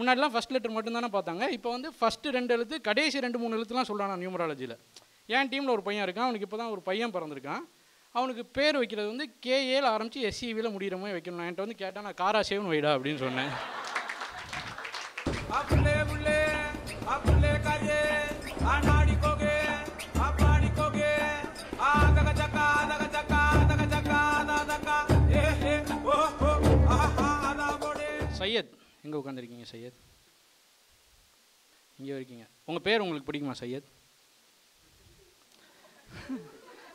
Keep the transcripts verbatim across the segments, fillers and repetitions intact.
முன்னாடிலாம் first letter மட்டும்தானே பார்த்தாங்க. இப்போ வந்து ஃபஸ்ட்டு ரெண்டு எழுத்து கடைசி ரெண்டு மூணு எழுத்துலாம் சொல்கிறான் நியூமராலஜியில். என் டீமில் ஒரு பையன் இருக்கான், அவனுக்கு இப்போ தான் ஒரு பையன் பிறந்திருக்கான். அவனுக்கு பேர் வைக்கிறது வந்து கேஏல ஆரம்பித்து எஸ்சிவியில் முடிகிற மாதிரி வைக்கணும். என்கிட்ட வந்து கேட்டால் நான் காரா சேவன் வைடா அப்படின்னு சொன்னேன். சையத், எங்கே உட்காந்துருக்கீங்க சையத்? இங்கே இருக்கீங்க. உங்கள் பேர் உங்களுக்கு பிடிக்குமா சையத்?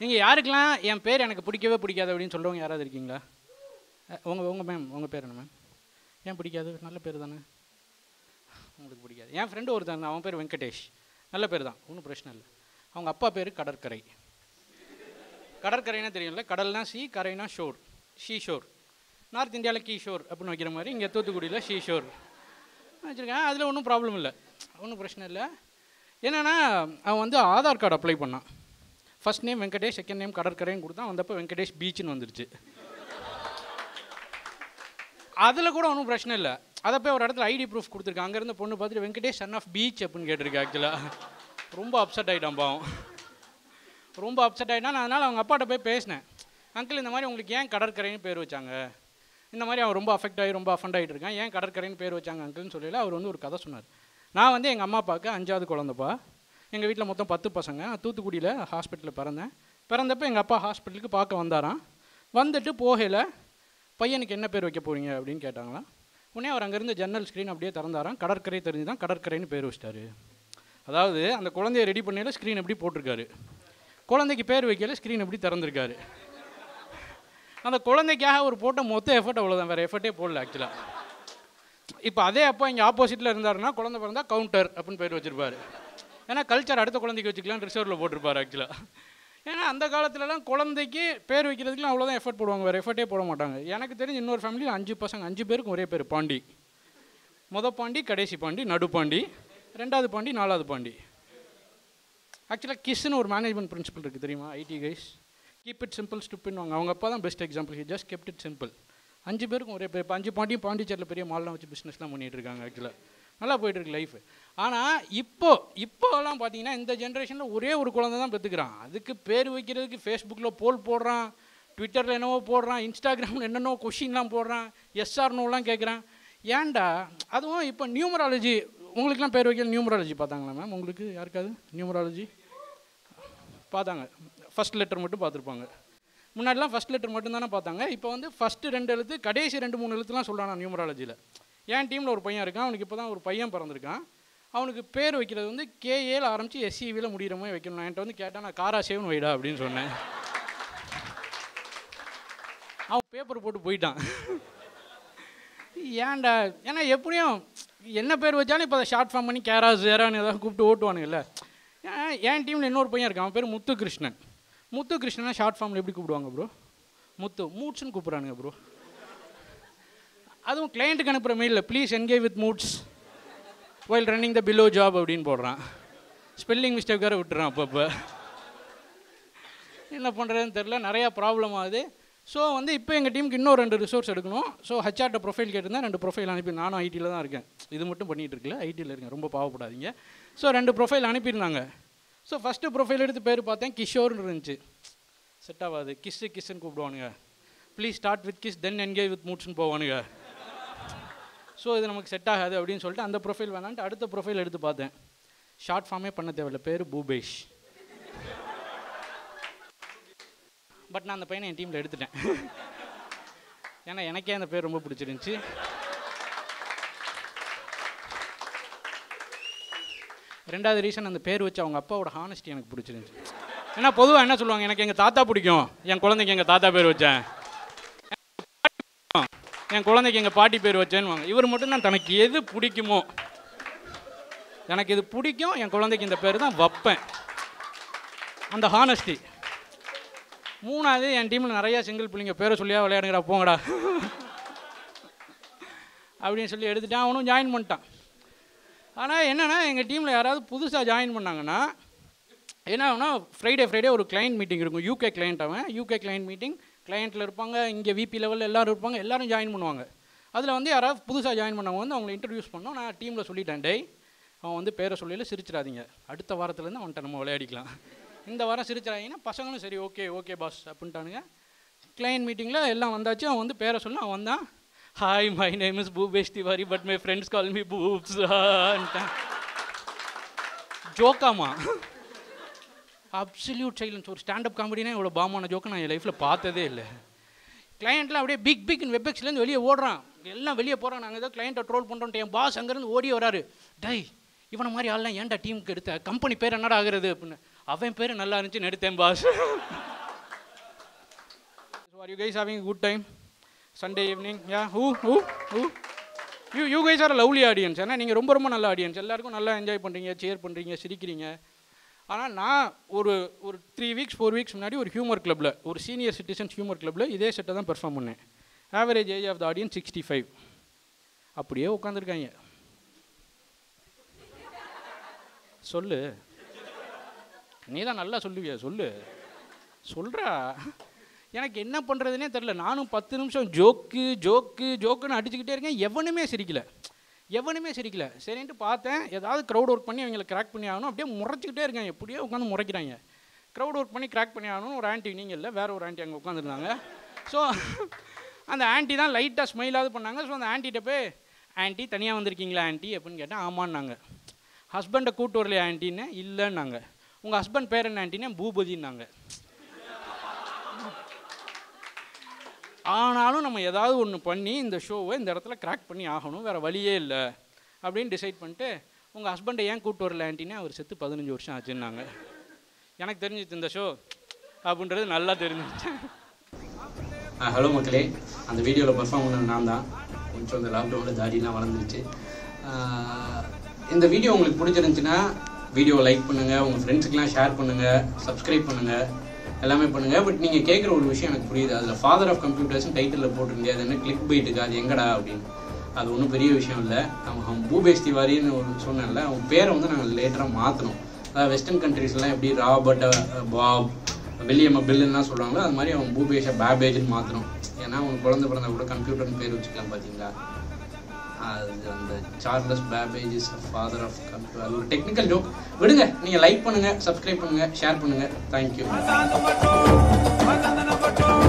நீங்கள் யாருக்கெல்லாம் என் பேர் எனக்கு பிடிக்கவே பிடிக்காது அப்படின்னு சொல்கிறவங்க யாராவது இருக்கீங்களா? உங்கள் உங்கள் மேம் உங்கள் பேர் என்ன மேம்? ஏன் பிடிக்காது? நல்ல பேர் தானே உங்களுக்கு பிடிக்காது. என் ஃப்ரெண்டு ஒருத்தர் தான், அவன் பேர் வெங்கடேஷ், நல்ல பேர் தான், ஒன்றும் பிரச்சனை இல்லை. அவங்க அப்பா பேர் கடற்கரை. கடற்கரைன்னா தெரியும்ல, கடல்னா சி, கரைனா ஷோர், ஷீ ஷோர். நார்த் இந்தியாவில் கீ ஷோர் அப்படின்னு வைக்கிற மாதிரி இங்கே தூத்துக்குடியில் ஷீ ஷோர் வச்சுருக்கேன். அதில் ஒன்றும் ப்ராப்ளம் இல்லை, ஒன்றும் பிரச்சனை இல்லை. என்னென்னா அவன் வந்து ஆதார் கார்டு அப்ளை பண்ணான். First name Venkatesh, second name கடற்கரைன்னு கொடுத்தான். வந்தப்போ வெங்கடேஷ் பீச்சுன்னு வந்துருச்சு. அதில் கூட ஒன்றும் பிரச்சனை இல்லை. அதை போய் ஒரு இடத்துல ஐடி ப்ரூஃப் கொடுத்துருக்காங்க. அங்கேருந்து பொண்ணு பார்த்துட்டு வெங்கடேஷ் சன் ஆஃப் பீச் அப்படின்னு கேட்டிருக்கேன். ஆக்சுவலாக ரொம்ப அப்செட் ஆகிட்டான் பாவம், ரொம்ப அப்செட் ஆகிட்டான். நான் அதனால் அவங்க அப்பாட்ட போய் பேசினேன், அங்கிள் இந்த மாதிரி உங்களுக்கு ஏன் கடற்கரைன்னு பேர் வச்சாங்க, இந்த மாதிரி அவன் ரொம்ப அஃபெக்ட் ஆகி ரொம்ப அஃபண்ட் ஆகிட்டு இருக்கான், ஏன் கடற்கரைன்னு பேர் வச்சாங்க அங்கிள்னு சொல்லியில் அவர் வந்து ஒரு கதை சொன்னார். நான் வந்து எங்கள் அம்மா அப்பாவுக்கு அஞ்சாவது குழந்தைப்பா, எங்கள் வீட்டில் மொத்தம் பத்து பசங்க. நான் தூத்துக்குடியில் ஹாஸ்பிட்டலில் பிறந்தேன். பிறந்தப்போ எங்கள் அப்பா ஹாஸ்பிட்டலுக்கு பார்க்க வந்தாரான். வந்துட்டு போகையில் பையனுக்கு என்ன பேர் வைக்க போகிறீங்க அப்படின்னு கேட்டாங்களா. உடனே அவர் அங்கேருந்து ஜன்னல் ஸ்க்ரீன் அப்படியே திறந்தாரான். கடற்கரை தெரிஞ்சு தான் கடற்கரைன்னு பேர் வச்சிட்டாரு. அதாவது அந்த குழந்தைய ரெடி பண்ணையில் ஸ்க்ரீன் எப்படி போட்டிருக்காரு, குழந்தைக்கு பேர் வைக்கல ஸ்க்ரீன் எப்படி திறந்துருக்காரு. அந்த குழந்தைக்காக ஒரு போட்ட மொத்த எஃபர்ட் அவ்வளோதான், வேறு எஃபர்ட்டே போடல ஆக்சுவலாக. இப்போ அதே அப்பா இங்கே ஆப்போசிட்டில் இருந்தாருன்னா குழந்தை பிறந்தா கவுண்டர் அப்படின்னு பேர் வச்சுருப்பார். ஏன்னா கல்ச்சர் அடுத்த குழந்தைக்கு வச்சுக்கலாம் ரிசர்வில் போட்டிருப்பார் ஆக்சுவலாக. ஏன்னா அந்த காலத்துலலாம் குழந்தைக்கு பேர் வைக்கிறதுக்குலாம் அவ்வளோதான் எஃபர்ட் போடுவாங்க, வேறு எஃபர்ட்டே போட மாட்டாங்க. எனக்கு தெரிஞ்சு இன்னொரு ஃபேமிலியில் அஞ்சு பசங்க, அஞ்சு பேருக்கும் ஒரே பேர் பாண்டி. முத பாண்டி, கடைசி பாண்டி, நடுப்பாண்டி, ரெண்டாவது பாண்டி, நாலாவது பாண்டி. ஆக்சுவலாக கிஸ்ன்னு ஒரு மேனேஜ்மெண்ட் பிரின்சிபல் இருக்குது தெரியுமா IT guys, keep it simple ஸ்டூப்பிட்னு வாங்க. அவங்க அப்பா தான் best example, he just kept it simple. அஞ்சு பேருக்கும் ஒரே பேர். இப்போ அஞ்சு பாண்டியும் பாண்டிச்சேரியில் பெரிய மால்லாம் வச்சு பிஸ்னஸ்லாம் பண்ணிகிட்டு இருக்காங்க. ஆக்சுவலாக நல்லா போயிட்டுருக்கு லைஃபு. ஆனால் இப்போது இப்போலாம் பார்த்தீங்கன்னா இந்த ஜென்ரேஷனில் ஒரே ஒரு குழந்தை தான் பெற்றுக்கிறான். அதுக்கு பேர் வைக்கிறதுக்கு ஃபேஸ்புக்கில் போல் போடுறான், ட்விட்டரில் என்னவோ போடுறான், இன்ஸ்டாகிராமில் என்னென்னோ கொஷின்லாம் போடுறான், எஸ்ஆர்னோலாம் கேட்குறான். ஏன்டா அதுவும் இப்போ நியூமராலஜி உங்களுக்குலாம் பேர் வைக்கல. நியூமராலஜி பார்த்தாங்களா மேம் உங்களுக்கு யாருக்காவது? நியூமராலஜி பார்த்தாங்க, ஃபஸ்ட் லெட்டர் மட்டும் பார்த்துருப்பாங்க. முன்னாடிலாம் ஃபஸ்ட் லெட்டர் மட்டும்தானே பார்த்தாங்க. இப்போ வந்து ஃபஸ்ட்டு ரெண்டு எழுத்து கடைசி ரெண்டு மூணு எழுத்துலாம் சொல்கிறான் நியூமராலஜியில். என் டீமில் ஒரு பையன் இருக்கான், அவனுக்கு இப்போ தான் ஒரு பையன் பிறந்திருக்கான். அவனுக்கு பேர் வைக்கிறது வந்து கேஏல ஆரம்பித்து எஸ்சிவியில் முடிகிற மாதிரி வைக்கணும். என்கிட்ட வந்து கேட்டால் நான் காரா சேவன் வைடா அப்படின்னு சொன்னேன். அவன் பேப்பர் போட்டு போயிட்டான். ஏன்டா, ஏன்னா எப்படியும் என்ன பேர் வச்சாலும் இப்போ அதை ஷார்ட் ஃபார்ம் பண்ணி கேரா சேரான்னு ஏதாவது கூப்பிட்டு ஓட்டுவானுங்கல்ல. என் டீமில் இன்னொரு பையன் இருக்கான், அவன் பேர் முத்துகிருஷ்ணன். முத்துகிருஷ்ணனா ஷார்ட் ஃபார்மில் எப்படி கூப்பிடுவாங்க ப்ரோ? முத்து மூட்ஸ்ன்னு கூப்பிட்றானுங்க ப்ரோ. அதுவும் கிளைண்ட்டுக்கு அனுப்புகிற மெயிலில் please engage with modes while running the below job அப்படின்னு போடுறான். ஸ்பெல்லிங் மிஸ்டேக் வேறு விட்டுறான். அப்பப்போ என்ன பண்ணுறதுன்னு தெரில, நிறையா ப்ராப்ளம் ஆகுது. ஸோ வந்து இப்போ எங்கள் டீமுக்கு இன்னும் ரெண்டு ரிசோர்ஸ் எடுக்கணும். ஸோ ஹெச்ஆர்ட்ட ப்ரொஃபைல் கேட்டிருந்தேன், ரெண்டு ப்ரொஃபைல் அனுப்பி. நானும் ஐடியில் தான் இருக்கேன், இது மட்டும் பண்ணிகிட்டு இருக்கல, ஐடியில் இருக்கேன், ரொம்ப பாவப்படாதீங்க. ஸோ ரெண்டு ப்ரொஃபைல் அனுப்பியிருந்தாங்க. ஸோ ஃபஸ்ட்டு ப்ரொஃபைல் எடுத்து பேர் பார்த்தேன், கிஷோர்னு இருந்துச்சு. செட் ஆகாது, கிஸ்ஸு கிஸ்ஸுன்னு கூப்பிடுவானுங்க, please start with kiss then engage with மூட்ஸ்ன்னு போவானுங்க. ஸோ இது நமக்கு செட் ஆகாது அப்படின்னு சொல்லிட்டு அந்த ப்ரொஃபைல் வேணான்ட்டு அடுத்த ப்ரொஃபைல் எடுத்து பார்த்தேன். ஷார்ட் ஃபார்மே பண்ண தேவையில்லை, பேர் பூபேஷ். பட் நான் அந்த பையனை என் டீமில் எடுத்துட்டேன், ஏன்னா எனக்கே அந்த பேர் ரொம்ப பிடிச்சிருந்துச்சி. ரெண்டாவது ரீசன், அந்த பேர் வச்சு அவங்க அப்பாவோட ஹானஸ்டி எனக்கு பிடிச்சிருந்துச்சி. ஏன்னா பொதுவாக என்ன சொல்லுவாங்க, எனக்கு எங்கள் தாத்தா பிடிக்கும், என் குழந்தைக்கு எங்கள் தாத்தா பேர் வச்சேன், என் குழந்தைக்கு எங்கள் பாட்டி பேர் வச்சேன்னு வாங்க. இவர் மட்டும்தான் தனக்கு எது பிடிக்குமோ, எனக்கு இது பிடிக்கும், என் குழந்தைக்கு இந்த பேர் தான் வைப்பேன், அந்த ஹானஸ்டி. மூணாவது, என் டீமில் நிறையா சிங்கிள் பிள்ளைங்க பேரை சொல்லியா விளையாடுங்கடா போங்கடா அப்படின்னு சொல்லி எடுத்துட்டான். அவனும் ஜாயின் பண்ணிட்டான். ஆனால் என்னென்னா எங்கள் டீமில் யாராவது புதுசாக ஜாயின் பண்ணாங்கன்னா என்ன ஆகுனா, ஃப்ரைடே ஃப்ரைடே ஒரு கிளைண்ட் மீட்டிங் இருக்கும். யூகே கிளைண்ட், அவன் யூகே கிளைண்ட் மீட்டிங், கிளையண்ட்டில் இருப்பாங்க, இங்கே விபி லெவலில் எல்லோரும் இருப்பாங்க, எல்லோரும் ஜாயின் பண்ணுவாங்க. அதில் வந்து யாராவது புதுசாக ஜாயின் பண்ணவங்க வந்து அவங்களை இன்ட்ரடியூஸ் பண்ணோம். நான் டீமில் சொல்லிட்டேன், டே அவன் வந்து பேரை சொல்லியில சிரிச்சிடாதீங்க, அடுத்த வாரத்துலேருந்து அவன்கிட்ட நம்ம விளையாடிக்கலாம், இந்த வாரம் சிரிச்சிடாதீங்கன்னா பசங்களும் சரி ஓகே ஓகே பாஸ் அப்படின்ட்டானுங்க. கிளைண்ட் மீட்டிங்கில் எல்லாம் வந்தாச்சு, அவன் வந்து பேரை சொல்லி அவன் வந்தான், hi my name is Bhupesh Tiwari but my friends call me boobs don. ஜோக்காமா அப்சல்யூட் சைலன்ஸ். ஒரு ஸ்டாண்டப் காமெடினா இவ்வளோ பாமான ஜோக்கை நான் என் லைஃப்பில் பார்த்ததே இல்லை. கிளையண்ட்லாம் அப்படியே பிக் பிக்னு வெப்எக்ஸ்லேருந்து வெளியே ஓடுறான், எல்லாம் வெளியே போகிறான். நாங்கள் ஏதோ கிளையண்ட்டை ட்ரோல் பண்ணுறோன்ட்டு என் பாஸ் அங்கேருந்து ஓடி வராரு, டை இவனை மாதிரி ஆள்லாம் ஏன்டா டீமுக்கு எடுத்த, கம்பெனி பேர் என்னடா ஆகுறது அப்படின்னு. அவன் பேர் நல்லா இருந்துச்சுன்னு எடுத்தேன் boss. Are you guys having good time Sunday evening? Yeah hoo hoo hoo you you guys are lovely audience. ஏன்னா நீங்கள் ரொம்ப ரொம்ப நல்ல ஆடியன்ஸ், எல்லாேருக்கும் நல்லா என்ஜாய் பண்ணுறீங்க, சேர் பண்ணுறீங்க, சிரிக்கிறீங்க. ஆனால் நான் ஒரு ஒரு த்ரீ வீக்ஸ் ஃபோர் வீக்ஸ் முன்னாடி ஒரு ஹியூமர் கிளப்பில், ஒரு சீனியர் சிட்டிசன்ஸ் ஹியூமர் கிளப்பில் இதே செட்டை தான் பெர்ஃபார்ம் பண்ணேன். Average age of the audience sixty five அப்படியே உட்காந்துருக்காங்க. சொல்லு, நீ தான் நல்லா சொல்லுவியா, சொல்லு சொல்கிறா. எனக்கு என்ன பண்ணுறதுனே தெரில. நானும் பத்து நிமிஷம் ஜோக்கு ஜோக்கு ஜோக்குன்னு அடிச்சுக்கிட்டே இருக்கேன், எவனுமே சிரிக்கலை எவனுமே சிரிக்கல. சரின்ட்டு பார்த்தேன் ஏதாவது க்ரௌட் ஒர்க் பண்ணி அவங்களை கிராக் பண்ணி ஆகணும். அப்படியே முறைச்சிக்கிட்டே இருக்காங்க, எப்படியோ உட்காந்து முறைக்கிறாங்க. க்ரௌட் ஒர்க் பண்ணி கிராக் பண்ணி ஆகணும்னு ஒரு ஆண்டி, நீங்கள் இல்லை வேறு ஒரு ஆண்டி அங்கே உட்காந்துருந்தாங்க. ஸோ அந்த ஆண்டி தான் லைட்டாக ஸ்மைலாவது பண்ணாங்க. ஸோ அந்த ஆண்டிகிட்ட போய், ஆண்டி தனியாக வந்திருக்கீங்களா ஆண்டி அப்படின்னு கேட்டேன். ஆமான்னாங்க. ஹஸ்பண்டை கூட்டு வரலையே ஆண்டின்னு, இல்லைன்னாங்க. உங்கள் ஹஸ்பண்ட் பேர் என்ன ஆண்டின்னா, பூபதினாங்க. ஆனாலும் நம்ம ஏதாவது ஒன்று பண்ணி இந்த ஷோவை இந்த இடத்துல கிராக் பண்ணி ஆகணும், வேறு வழியே இல்லை அப்படின்னு டிசைட் பண்ணிட்டு, உங்கள் ஹஸ்பண்டை ஏன் கூப்பிட்டு வரல ஆண்டின்னு, அவர் செத்து பதினஞ்சு வருஷம் ஆச்சுன்னாங்க. எனக்கு தெரிஞ்சிச்சு இந்த ஷோ அப்படின்றது நல்லா தெரிஞ்சிச்சு. ஹலோ மக்களே, அந்த வீடியோவில் பர்ஃபார்ம் பண்ணது நான் தான். கொஞ்சம் இந்த லாக்டவுனில் தாடிலாம் வளர்ந்துருச்சு. இந்த வீடியோ உங்களுக்கு பிடிச்சிருந்துச்சுன்னா வீடியோவை லைக் பண்ணுங்கள், உங்கள் ஃப்ரெண்ட்ஸுக்கெலாம் ஷேர் பண்ணுங்கள், சப்ஸ்கிரைப் பண்ணுங்கள், எல்லாமே பண்ணுங்கள். பட் நீங்கள் கேட்குற ஒரு விஷயம் எனக்கு புரியுது, அதில் ஃபாதர் ஆஃப் கம்ப்யூட்டர்ஸ்னு டைட்டிலில் போட்டிருந்தே, அது என்ன கிளிக் போயிட்டுக்கு, அது எங்கடா அப்படின்னு. அது ஒன்றும் பெரிய விஷயம் இல்லை. அவன் பூபேஷ் திவாரின்னு ஒரு சொன்னேன்ல, அவன் பேரை வந்து நாங்கள் லேட்டராக மாற்றணும். அதாவது வெஸ்டர்ன் கண்ட்ரீஸ்லாம் எப்படி ராபர்ட்டை பாப், வில்லியம் பில்லுன்னுலாம் சொல்கிறாங்களோ, அது மாதிரி அவன் பூபேஷை பேபேஜ்னு மாற்றணும். ஏன்னா அவன் குழந்தை பிறந்தா கூட கம்ப்யூட்டர்னு பேர் வச்சுக்கலாம் பார்த்தீங்களா. அது அந்த Charles Babbage is father of computer. அது ஒரு டெக்னிக்கல் ஜோக், விடுங்க. நீங்கள் லைக் பண்ணுங்கள், சப்ஸ்கிரைப் பண்ணுங்கள், ஷேர் பண்ணுங்கள். தேங்க்யூ.